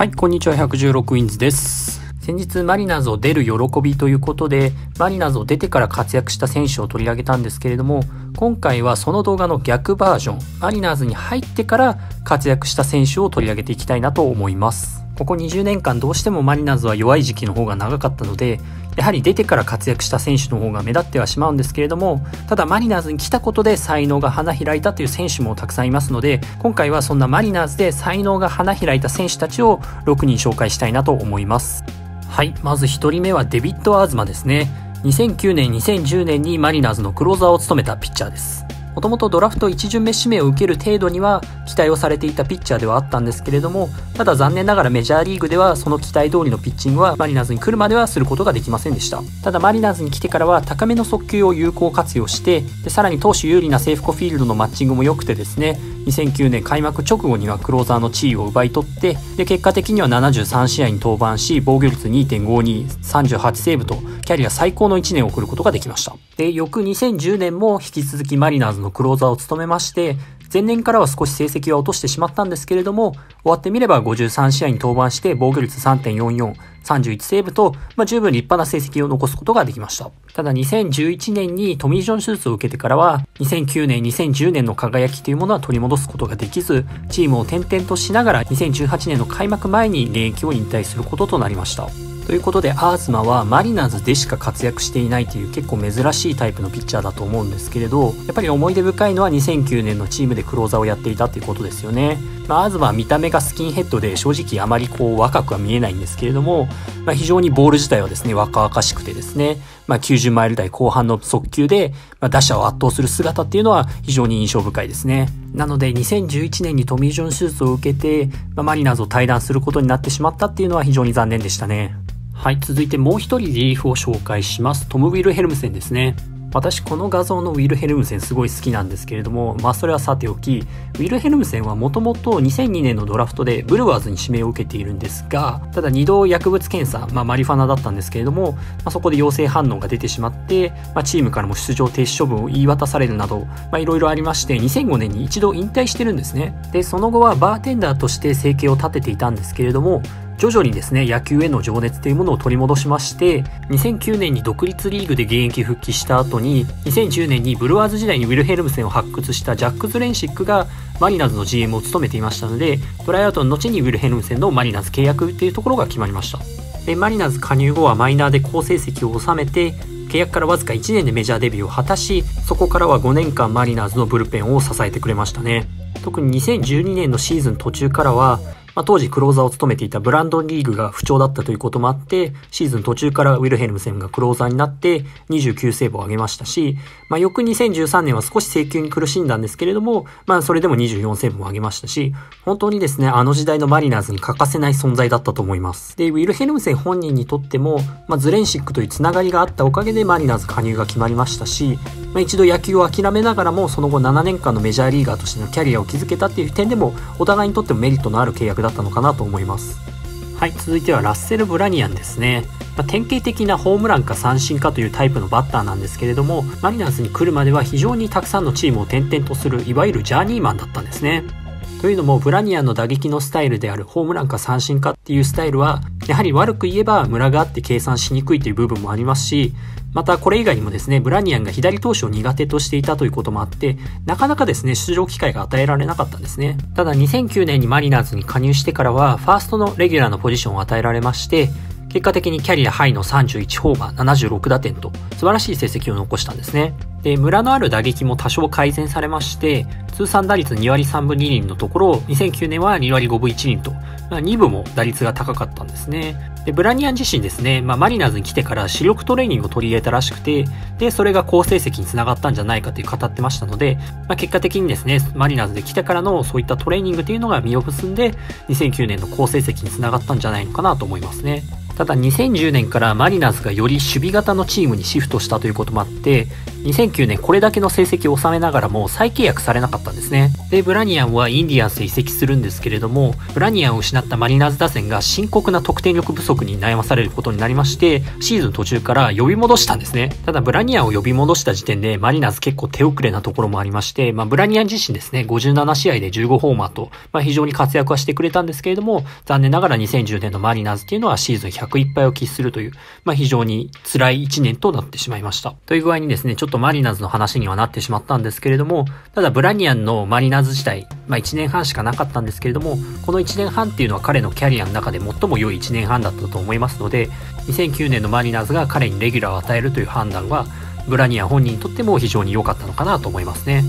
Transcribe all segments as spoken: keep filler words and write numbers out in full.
はい、こんにちは。ひゃくじゅうろくインズです。先日マリナーズを出る喜びということで、マリナーズを出てから活躍した選手を取り上げたんですけれども、今回はその動画の逆バージョン、マリナーズに入ってから活躍した選手を取り上げていきたいなと思います。ここにじゅうねんかんどうしてもマリナーズは弱い時期の方が長かったので、やはり出てから活躍した選手の方が目立ってはしまうんですけれども、ただマリナーズに来たことで才能が花開いたという選手もたくさんいますので、今回はそんなマリナーズで才能が花開いた選手たちをろくにん紹介したいなと思います。はい、まずひとりめはデビッド・アーズマですね。にせんきゅうねん、にせんじゅうねんにマリナーズのクローザーを務めたピッチャーです。もともとドラフトいち巡目指名を受ける程度には期待をされていたピッチャーではあったんですけれども、ただ残念ながらメジャーリーグではその期待通りのピッチングはマリナーズに来るまではすることができませんでした。ただマリナーズに来てからは高めの速球を有効活用して、でさらに投手有利なセーフコフィールドのマッチングも良くてですね、にせんきゅうねん開幕直後にはクローザーの地位を奪い取って、で結果的にはななじゅうさんしあいに登板し、防御率 にてんごに、さんじゅうはちセーブとキャリア最高のいちねんを送ることができました。で、翌にせんじゅうねんも引き続きマリナーズのクローザーを務めまして、前年からは少し成績は落としてしまったんですけれども、終わってみればごじゅうさんしあいに登板して防御率 さんてんよんよん、さんじゅういちセーブと、まあ、十分立派な成績を残すことができました。ただにせんじゅういちねんにトミー・ジョン手術を受けてからは、にせんきゅうねん、にせんじゅうねんの輝きというものは取り戻すことができず、チームを転々としながらにせんじゅうはちねんの開幕前に現役を引退することとなりました。ということで、アーズマはマリナーズでしか活躍していないという結構珍しいタイプのピッチャーだと思うんですけれど、やっぱり思い出深いのはにせんきゅうねんのチームでクローザーをやっていたということですよね。まあ、アーズマは見た目がスキンヘッドで正直あまりこう若くは見えないんですけれども、まあ、非常にボール自体はですね、若々しくてですね、まあ、きゅうじゅうマイルだいこう半の速球で、まあ、打者を圧倒する姿っていうのは非常に印象深いですね。なのでにせんじゅういちねんにトミー・ジョン手術を受けて、まあ、マリナーズを退団することになってしまったっていうのは非常に残念でしたね。はい、続いてもう一人リリーフを紹介します。トム・ウィルヘルムセンですね。私この画像のウィルヘルムセンすごい好きなんですけれども、まあそれはさておき、ウィルヘルムセンはもともとにせんにねんのドラフトでブルワーズに指名を受けているんですが、ただにど薬物検査、まあマリファナだったんですけれども、まあ、そこで陽性反応が出てしまって、まあ、チームからも出場停止処分を言い渡されるなど、まあいろいろありまして、にせんごねんに一度引退してるんですね。で、その後はバーテンダーとして生計を立てていたんですけれども、徐々にですね、野球への情熱というものを取り戻しまして、にせんきゅうねんに独立リーグで現役復帰した後に、にせんじゅうねんにブルワーズ時代にウィルヘルムセンを発掘したジャック・ズレンシックがマリナーズの ジーエム を務めていましたので、トライアウトの後にウィルヘルムセンのマリナーズ契約というところが決まりました。で、マリナーズ加入後はマイナーで好成績を収めて、契約からわずかいちねんでメジャーデビューを果たし、そこからはごねんかんマリナーズのブルペンを支えてくれましたね。特ににせんじゅうにねんのシーズン途中からは、まあ、当時クローザーを務めていたブランドン・リーグが不調だったということもあって、シーズン途中からウィルヘルムセンがクローザーになってにじゅうきゅうセーブを挙げましたし、まあ、翌にせんじゅうさんねんは少し制球に苦しんだんですけれども、まあ、それでもにじゅうよんセーブも挙げましたし、本当にですね、あの時代のマリナーズに欠かせない存在だったと思います。で、ウィルヘルムセン本人にとっても、まあ、ズレンシックというつながりがあったおかげでマリナーズ加入が決まりましたし、まあ、一度野球を諦めながらも、その後ななねんかんのメジャーリーガーとしてのキャリアを築けたっていう点でも、お互いにとってもメリットのある契約だったのかなと思います。はい、続いてはラッセル・ブラニアンですね。まあ、典型的なホームランか三振かというタイプのバッターなんですけれども、マリナーズに来るまでは非常にたくさんのチームを転々とする、いわゆるジャーニーマンだったんですね。というのも、ブラニアンの打撃のスタイルであるホームランか三振かっていうスタイルは、やはり悪く言えばムラがあって計算しにくいという部分もありますし、またこれ以外にもですね、ブラニアンが左投手を苦手としていたということもあって、なかなかですね、出場機会が与えられなかったんですね。ただにせんきゅうねんにマリナーズに加入してからは、ファーストのレギュラーのポジションを与えられまして、結果的にキャリアハイのさんじゅういちホーマー、ななじゅうろくだてんと素晴らしい成績を残したんですね。で、ムラのある打撃も多少改善されまして、通算打率にわりさんぶにりんのところ、にせんきゅうねんはにわりごぶいちりんと、まあ、にぶも打率が高かったんですね。で、ブラニアン自身ですね、まあ、マリナーズに来てから視力トレーニングを取り入れたらしくて、で、それが好成績につながったんじゃないかという語ってましたので、まあ、結果的にですね、マリナーズで来てからのそういったトレーニングというのが実を結んで、にせんきゅうねんの好成績につながったんじゃないのかなと思いますね。ただにせんじゅうねんからマリナーズがより守備型のチームにシフトしたということもあって、にせんきゅうねんこれだけの成績を収めながらも再契約されなかったんですね。で、ブラニアンはインディアンスへ移籍するんですけれども、ブラニアンを失ったマリナーズ打線が深刻な得点力不足に悩まされることになりまして、シーズン途中から呼び戻したんですね。ただブラニアンを呼び戻した時点でマリナーズ結構手遅れなところもありまして、まあ、ブラニアン自身ですね、ごじゅうななしあいでじゅうごホーマーと、まあ、非常に活躍はしてくれたんですけれども、残念ながらにせんじゅうねんのマリナーズっていうのはシーズンひゃくいっぱいを喫するという、まあ、非常に辛いいちねんとなってしまいました。という具合にですね、ちょっとマリナーズの話にはなってしまったんですけれども、ただブラニアンのマリナーズ自体、まあいちねんはんしかなかったんですけれども、このいちねんはんっていうのは彼のキャリアの中で最も良いいちねんはんだったと思いますので、にせんきゅうねんのマリナーズが彼にレギュラーを与えるという判断は、ブラニアン本人にとっても非常に良かったのかなと思いますね。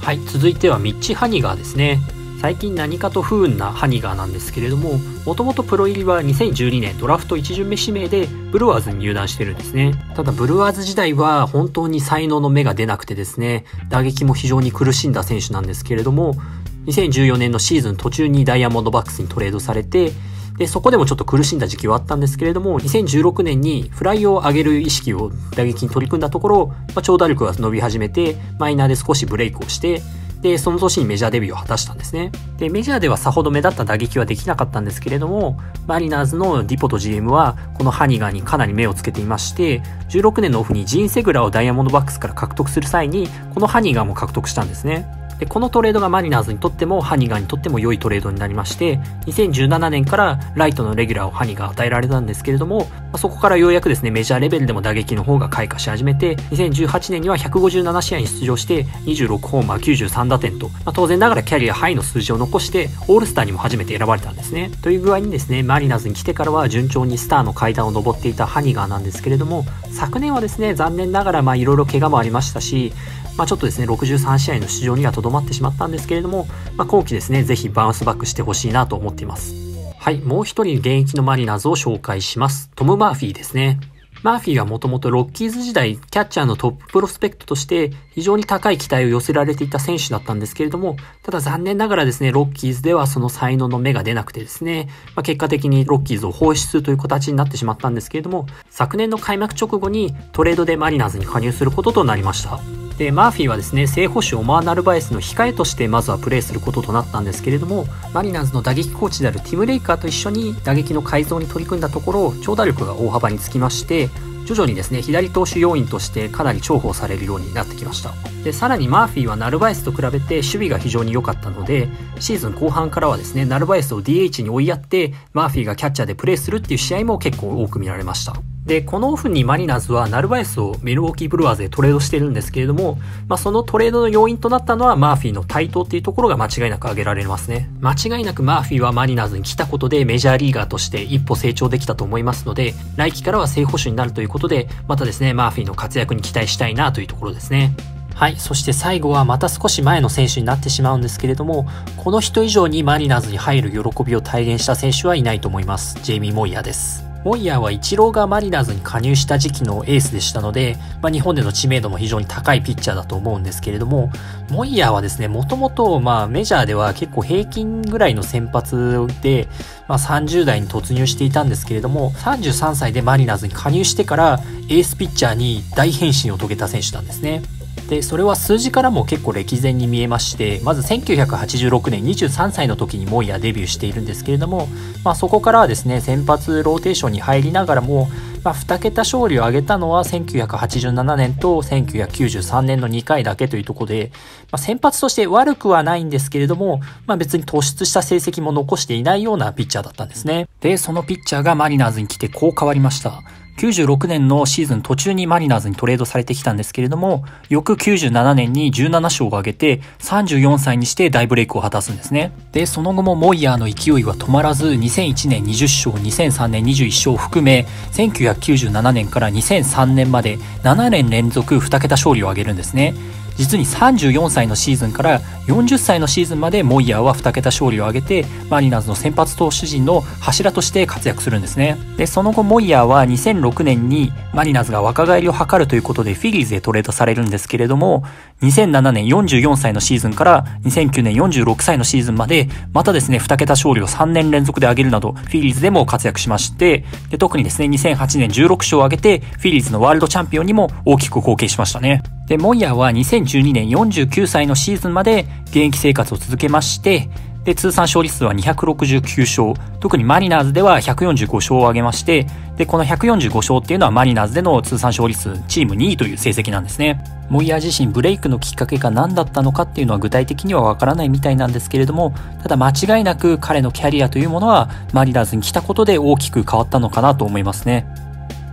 はい、続いてはミッチ・ハニガーですね。最近何かと不運なハニガーなんですけれども、もともとプロ入りはにせんじゅうにねんドラフトいちじゅんめ指名でブルワーズに入団してるんですね。ただブルワーズ時代は本当に才能の芽が出なくてですね、打撃も非常に苦しんだ選手なんですけれども、にせんじゅうよねんのシーズン途中にダイヤモンドバックスにトレードされて、で、そこでもちょっと苦しんだ時期はあったんですけれども、にせんじゅうろくねんにフライを上げる意識を打撃に取り組んだところ、まあ、長打力が伸び始めて、マイナーで少しブレイクをして、で、その年にメジャーデビューを果たしたんですね。で、メジャーではさほど目立った打撃はできなかったんですけれども、マリナーズのディポと ジーエム は、このハニガーにかなり目をつけていまして、じゅうろくねんのオフにジーン・セグラーをダイヤモンドバックスから獲得する際に、このハニガーも獲得したんですね。で、このトレードがマリナーズにとってもハニガーにとっても良いトレードになりまして、にせんじゅうななねんからライトのレギュラーをハニガー与えられたんですけれども、そこからようやくですね、メジャーレベルでも打撃の方が開花し始めて、にせんじゅうはちねんにはひゃくごじゅうななしあいに出場してにじゅうろくホーマーきゅうじゅうさんだてんと、まあ、当然ながらキャリアハイの数字を残してオールスターにも初めて選ばれたんですね。という具合にですね、マリナーズに来てからは順調にスターの階段を上っていたハニガーなんですけれども、昨年はですね、残念ながらまあいろいろ怪我もありましたし、まあ、ちょっとですね、ろくじゅうさんしあいの出場にはとどまってしまったんですけれども、まあ、今季ですね、ぜひバウンスバックしてほしいなと思っています。はい、もう一人現役のマリナーズを紹介します。トム・マーフィーですね。マーフィーはもともとロッキーズ時代、キャッチャーのトッププロスペクトとして非常に高い期待を寄せられていた選手だったんですけれども、ただ残念ながらですね、ロッキーズではその才能の芽が出なくてですね、まあ、結果的にロッキーズを放出という形になってしまったんですけれども、昨年の開幕直後にトレードでマリナーズに加入することとなりました。で、マーフィーはですね、正捕手オマー・ナルバエスの控えとしてまずはプレーすることとなったんですけれども、マリナーズの打撃コーチであるティム・レイカーと一緒に打撃の改造に取り組んだところ、長打力が大幅につきまして、徐々にですね、左投手要員としてかなり重宝されるようになってきました。で、さらにマーフィーはナルバエスと比べて守備が非常に良かったので、シーズン後半からはですね、ナルバエスを ディーエイチ に追いやって、マーフィーがキャッチャーでプレーするっていう試合も結構多く見られました。で、このオフにマリナーズはナルバエスをミルウォーキーブルワーズでトレードしてるんですけれども、まあ、そのトレードの要因となったのはマーフィーの台頭っていうところが間違いなく挙げられますね。間違いなくマーフィーはマリナーズに来たことでメジャーリーガーとして一歩成長できたと思いますので、来季からは正捕手になるということで、またですね、マーフィーの活躍に期待したいなというところですね。はい。そして最後はまた少し前の選手になってしまうんですけれども、この人以上にマリナーズに入る喜びを体現した選手はいないと思います。ジェイミー・モイヤーです。モイヤーはイチローがマリナーズに加入した時期のエースでしたので、まあ、日本での知名度も非常に高いピッチャーだと思うんですけれども、モイヤーはですね、もともとまあメジャーでは結構平均ぐらいの先発で、まあ、さんじゅうだいに突入していたんですけれども、さんじゅうさんさいでマリナーズに加入してからエースピッチャーに大変身を遂げた選手なんですね。で、それは数字からも結構歴然に見えまして、まずせんきゅうひゃくはちじゅうろくねんにじゅうさんさいの時にモイヤーデビューしているんですけれども、まあそこからはですね、先発ローテーションに入りながらも、まあにけた勝利を挙げたのはせんきゅうひゃくはちじゅうななねんとせんきゅうひゃくきゅうじゅうさんねんのにかいだけというところで、まあ、先発として悪くはないんですけれども、まあ別に突出した成績も残していないようなピッチャーだったんですね。で、そのピッチャーがマリナーズに来てこう変わりました。きゅうじゅうろくねんのシーズン途中にマリナーズにトレードされてきたんですけれども、翌きゅうじゅうななねんにじゅうななしょうを挙げてさんじゅうよんさいにして大ブレイクを果たすんですね。で、その後もモイヤーの勢いは止まらず、にせんいちねんにじゅっしょう、にせんさんねんにじゅういっしょうを含め、せんきゅうひゃくきゅうじゅうななねんからにせんさんねんまでななねんれんぞくにけた勝利を挙げるんですね。実にさんじゅうよんさいのシーズンからよんじゅっさいのシーズンまでモイヤーはにけた勝利を挙げて、マリナーズの先発投手陣の柱として活躍するんですね。で、その後モイヤーはにせんろくねんにマリナーズが若返りを図るということでフィリーズへトレードされるんですけれども、にせんななねんよんじゅうよんさいのシーズンからにせんきゅうねんよんじゅうろくさいのシーズンまで、またですね、にけた勝利をさんねんれんぞくで挙げるなど、フィリーズでも活躍しまして、で、特にですね、にせんはちねんじゅうろくしょうを挙げて、フィリーズのワールドチャンピオンにも大きく貢献しましたね。でモイヤーはにせんじゅうにねんよんじゅうきゅうさいのシーズンまで現役生活を続けまして、で通算勝利数はにひゃくろくじゅうきゅうしょう、特にマリナーズではひゃくよんじゅうごしょうを挙げまして、でこのひゃくよんじゅうごしょうっていうのはマリナーズでの通算勝利数チームにいという成績なんですね。モイヤー自身ブレイクのきっかけが何だったのかっていうのは具体的にはわからないみたいなんですけれども、ただ間違いなく彼のキャリアというものはマリナーズに来たことで大きく変わったのかなと思いますね。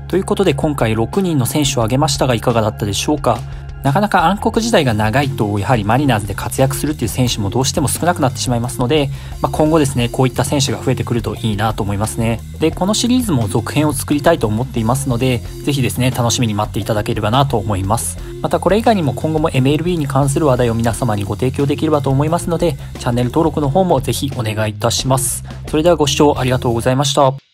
ということで今回ろくにんの選手を挙げましたがいかがだったでしょうか。なかなか暗黒時代が長いとやはりマリナーズで活躍するっていう選手もどうしても少なくなってしまいますので、まあ、今後ですねこういった選手が増えてくるといいなと思いますね。でこのシリーズも続編を作りたいと思っていますので、ぜひですね楽しみに待っていただければなと思います。またこれ以外にも今後も エムエルビー に関する話題を皆様にご提供できればと思いますので、チャンネル登録の方もぜひお願いいたします。それではご視聴ありがとうございました。